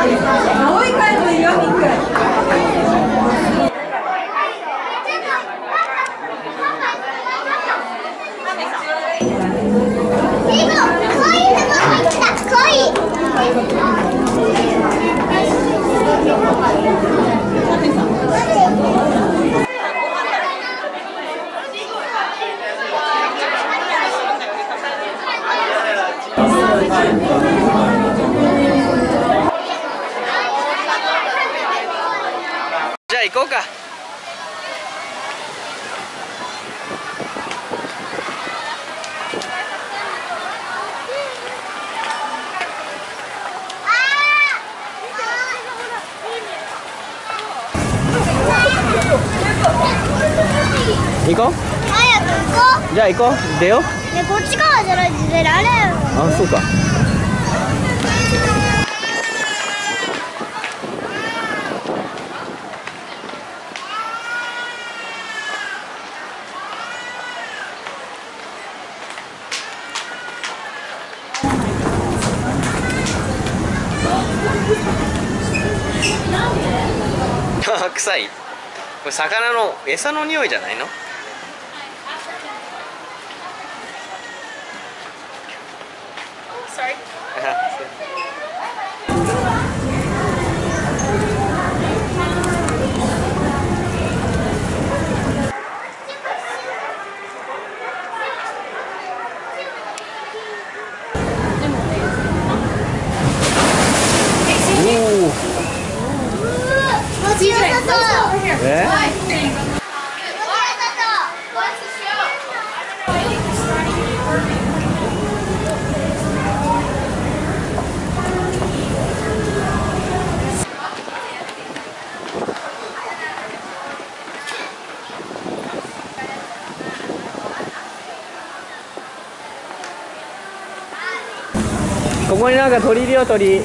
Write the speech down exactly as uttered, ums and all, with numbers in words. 行こうか。行こう。早く行こう。じゃあ行こう。出よう。ね、こっち側じゃないと出られん。あ、そうか。臭い。これ魚の餌の匂いじゃないの？ここになんか鳥いるよ、鳥。